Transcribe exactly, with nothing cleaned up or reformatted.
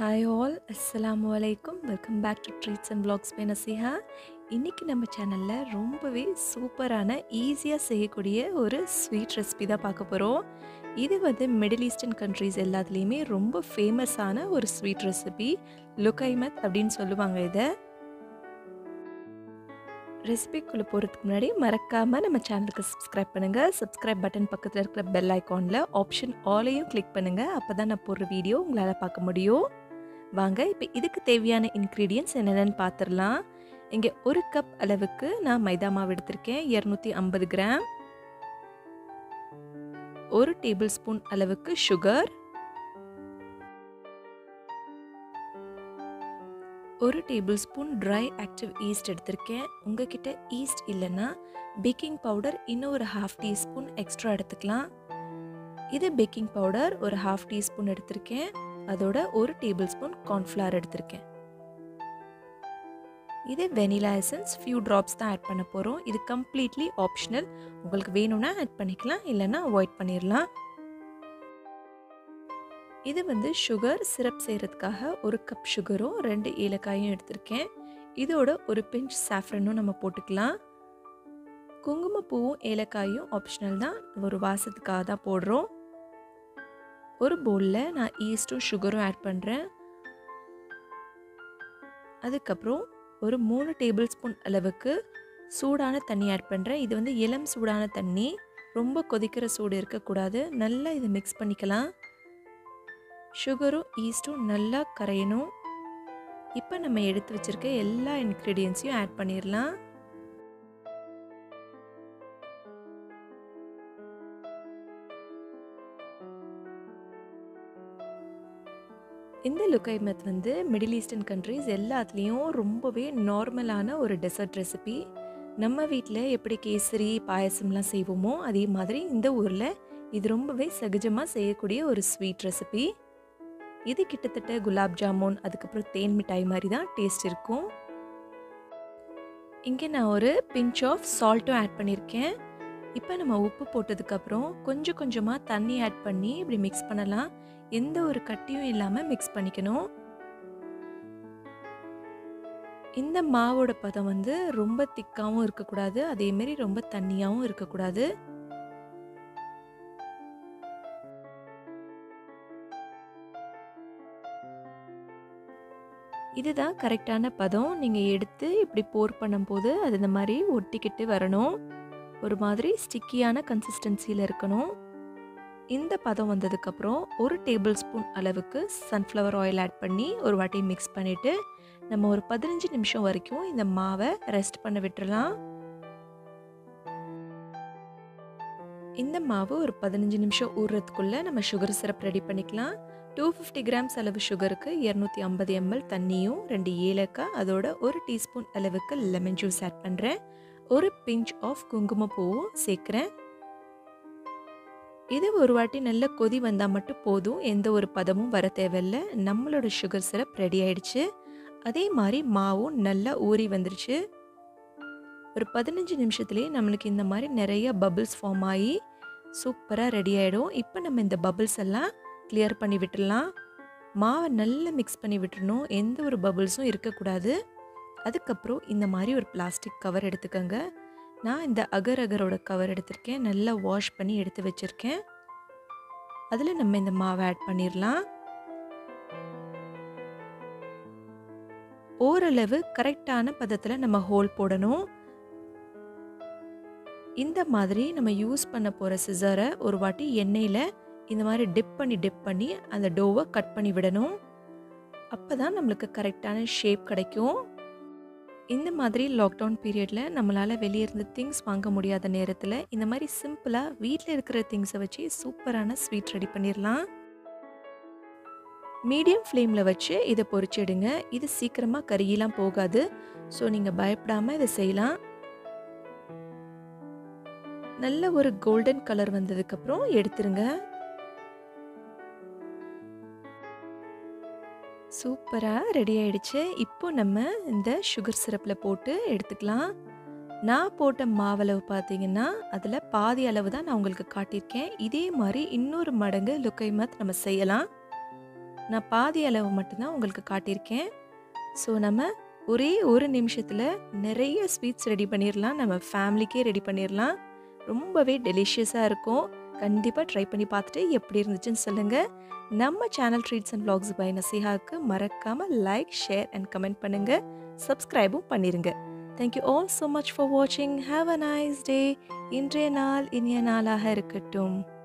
हाय all अस्सलाम वालेकुम welcome back to treats and vlogs पे नसीहा इनकी नम्म चैनल रोम्बवे सूपरान ईसिया सेय्यकूडिय और स्वीट रेसिपी दा पार्क्क पोरोम। इदु वंदु मिडिल ईस्टर्न कंट्रीज एल्लात्तुलयुमे रोम्ब फेमसान और स्वीट रेसिपी लुकैमत அப்படினு சொல்லுவாங்க। இத ரெசிபிக்குள்ள போறதுக்கு முன்னாடி மறக்காம நம்ம சேனலுக்கு சப்ஸ்கிரைப் பண்ணுங்க। சப்ஸ்கிரைப் பட்டன் பக்கத்துல இருக்கிற பெல் ஐகான்ல ஆப்ஷன் ஆலையும் கிளிக் பண்ணுங்க, அப்பதான் நான் போற வீடியோ உங்களால பார்க்க முடியும்। வாங்க இப்போ இதுக்கு தேவையான இன்கிரிடியன்ட்ஸ் என்னென்னு பாத்துறலாம்। இங்க ஒரு கப் அளவுக்கு நான் மைதா மாவு எடுத்துர்க்கேன், இருநூற்று ஐம்பது கிராம்। ஒரு டேபிள்ஸ்பூன் அளவுக்கு சுகர், ஒரு டேபிள்ஸ்பூன் ட்ரை ஆக்டிவ் ஈஸ்ட் எடுத்துர்க்கேன்। உங்ககிட்ட ஈஸ்ட் இல்லனா பேக்கிங் பவுடர் இன்னும் ஒரு ஹாஃப் டீஸ்பூன் எக்ஸ்ட்ரா எடுத்துக்கலாம்। இது பேக்கிங் பவுடர் ஒரு ஹாஃப் டீஸ்பூன் எடுத்துர்க்கேன், அதோட ஒரு டேபிள்ஸ்பூன் கார்ன்ஃப்ளவர் எடுத்துர்க்கேன்। இது வெனிலா எசன்ஸ் ஃபியூ ட்ராப்ஸ் தான் ஆட் பண்ண போறோம்। இது கம்ப்ளீட்லி ஆப்ஷனல், உங்களுக்கு வேணும்னா ஆட் பண்ணிக்கலாம், இல்லனா அவாய்ட் பண்ணிரலாம்। இது வந்து சுகர் சிரப் செய்யறதுக்காக ஒரு கப் சுகரும் ரெண்டு ஏலக்காயும் எடுத்துர்க்கேன்। இதோட ஒரு பிஞ்ச் சாஃப்ரனும் நம்ம போட்டுக்கலாம்। குங்குமப்பூவும் ஏலக்காயும் ஆப்ஷனல் தான், ஒரு வாசத்துக்காக தான் போடுறோம்। ஒரு பவுலில் நான் ஈஸ்ட்டும் சுகரும் ஆட் பண்ணுறேன்। அதுக்கப்புறம் ஒரு மூணு டேபிள் ஸ்பூன் அளவுக்கு சூடான தண்ணி ஆட் பண்ணுறேன்। இது வந்து இளம் சூடான தண்ணி, ரொம்ப கொதிக்கிற சூடு இருக்கக்கூடாது। நல்லா இதை மிக்ஸ் பண்ணிக்கலாம்। சுகரும் ஈஸ்ட்டும் நல்லா கரையணும்। இப்போ நம்ம எடுத்து வச்சிருக்க எல்லா இன்க்ரீடியன்ட்ஸையும் ஆட் பண்ணிடலாம்। இந்த லுகைமத் வந்து மிடில் ஈஸ்டர்ன் கண்ட்ரீஸ் எல்லாத்துலேயும் ரொம்பவே நார்மலான ஒரு டெசர்ட் ரெசிபி। நம்ம வீட்டில் எப்படி கேசரி பாயசம்லாம் செய்வோமோ அதே மாதிரி இந்த ஊரில் இது ரொம்பவே சகஜமாக செய்யக்கூடிய ஒரு ஸ்வீட் ரெசிபி। இது கிட்டத்தட்ட குலாப் ஜாமுன் அதுக்கப்புறம் தேன் மிட்டாய் மாதிரி தான் டேஸ்ட் இருக்கும்। இங்கே நான் ஒரு பிஞ்ச் ஆஃப் சால்ட்டும் ஆட் பண்ணியிருக்கேன்। இப்போ நம்ம உப்பு போட்டதுக்கப்புறம் கொஞ்சம் கொஞ்சமாக தண்ணி ஆட் பண்ணி இப்படி மிக்ஸ் பண்ணலாம்। எந்த ஒரு கட்டியும் இல்லாமல் மிக்ஸ் பண்ணிக்கணும்। இந்த மாவோட பதம் வந்து ரொம்ப திக்காகவும் இருக்கக்கூடாது, அதேமாரி ரொம்ப தண்ணியாகவும் இருக்கக்கூடாது। இதுதான் கரெக்டான பதம்। நீங்கள் எடுத்து இப்படி போர் பண்ணும்போது அது இந்த மாதிரி ஒட்டிக்கிட்டு வரணும், ஒரு மாதிரி ஸ்டிக்கியான கன்சிஸ்டன்சியில் இருக்கணும்। இந்த பதம் வந்ததுக்கப்புறம் ஒரு டேபிள் ஸ்பூன் அளவுக்கு சன்ஃப்ளவர் ஆயில் ஆட் பண்ணி ஒரு வாட்டி மிக்ஸ் பண்ணிவிட்டு நம்ம ஒரு பதினஞ்சு நிமிஷம் வரைக்கும் இந்த மாவை ரெஸ்ட் பண்ண விட்டுறலாம்। இந்த மாவு ஒரு பதினஞ்சு நிமிஷம் ஊறுறதுக்குள்ளே நம்ம சுகர் சிரப் ரெடி பண்ணிக்கலாம்। டூ ஃபிஃப்டி கிராம்ஸ் அளவு சுகருக்கு இரநூத்தி ஐம்பது எம்எல் தண்ணியும் ரெண்டு ஏலக்காய் அதோட ஒரு டீஸ்பூன் அளவுக்கு லெமன் ஜூஸ் ஆட் பண்ணுறேன்। ஒரு பிஞ்ச் ஆஃப் குங்குமப்பூவும் சேர்க்குறேன்। இது ஒரு வாட்டி நல்ல கொதி வந்தால் மட்டும் போதும், எந்த ஒரு பதமும் வர தேவையில்லை। நம்மளோட சுகர் சிரப் ரெடி ஆயிடுச்சு। அதே மாதிரி மாவும் நல்லா ஊறி வந்துருச்சு। ஒரு பதினஞ்சு நிமிஷத்துலேயே நம்மளுக்கு இந்த மாதிரி நிறைய பபிள்ஸ் ஃபார்ம் ஆகி சூப்பராக ரெடி ஆகிடும்। இப்போ நம்ம இந்த பபிள்ஸ் எல்லாம் கிளியர் பண்ணி விட்டுடலாம்। மாவை நல்லா மிக்ஸ் பண்ணி விட்டுறணும், எந்த ஒரு பபிள்ஸும் இருக்கக்கூடாது। அதுக்கப்புறம் இந்த மாதிரி ஒரு பிளாஸ்டிக் கவர் எடுத்துக்கோங்க। நான் இந்த அகர் அகரோட கவர் எடுத்திருக்கேன், நல்லா வாஷ் பண்ணி எடுத்து வச்சுருக்கேன்। அதில் நம்ம இந்த மாவை ஆட் பண்ணிடலாம்। ஓரளவு கரெக்டான பதத்தில் நம்ம ஹோல் போடணும்। இந்த மாதிரி நம்ம யூஸ் பண்ண போகிற சிசரை ஒரு வாட்டி எண்ணெயில் இந்த மாதிரி டிப் பண்ணி டிப் பண்ணி அந்த டோவை கட் பண்ணி விடணும், அப்போ தான் நம்மளுக்கு கரெக்டான ஷேப் கிடைக்கும்। இந்த மாதிரி லாக்டவுன் பீரியடில் நம்மளால் வெளியிருந்து திங்ஸ் வாங்க முடியாத நேரத்தில் இந்த மாதிரி சிம்பிளாக வீட்டில் இருக்கிற திங்ஸை வச்சு சூப்பரான ஸ்வீட் ரெடி பண்ணிடலாம்। மீடியம் ஃப்ளேமில் வச்சு இதை பொரிச்சிடுங்க। இது சீக்கிரமாக கறியெல்லாம் போகாது, ஸோ நீங்கள் பயப்படாமல் இதை செய்யலாம்। நல்ல ஒரு கோல்டன் கலர் வந்ததுக்கப்புறம் எடுத்துருங்க। சூப்பராக ரெடி ஆயிடுச்சு। இப்போது நம்ம இந்த சுகர் சிரப்பில் போட்டு எடுத்துக்கலாம்। நான் போட்ட மாவளவு பார்த்தீங்கன்னா அதில் பாதி அளவு தான் நான் உங்களுக்கு காட்டியிருக்கேன்। இதே மாதிரி இன்னொரு மடங்கு லுக்கைமத் நம்ம செய்யலாம்। நான் பாதி அளவு மட்டும்தான் உங்களுக்கு காட்டியிருக்கேன். ஸோ நம்ம ஒரே ஒரு நிமிஷத்தில் நிறைய ஸ்வீட்ஸ் ரெடி பண்ணிடலாம், நம்ம ஃபேமிலிக்கே ரெடி பண்ணிடலாம். ரொம்பவே டெலிஷியஸாக இருக்கும். கண்டிப்பாக ட்ரை பண்ணி பார்த்துட்டு எப்படி இருந்துச்சுன்னு சொல்லுங்கள். நம்ம channel treats and vlogs by நசீஹாவுக்கு மறக்காமல் லைக், ஷேர் அண்ட் கமெண்ட் பண்ணுங்கள். சப்ஸ்கிரைபும் பண்ணிடுங்க. Thank you all so much for வாட்சிங். Have a nice day. இன்றைய நாள் இனிய நாளாக இருக்கட்டும்.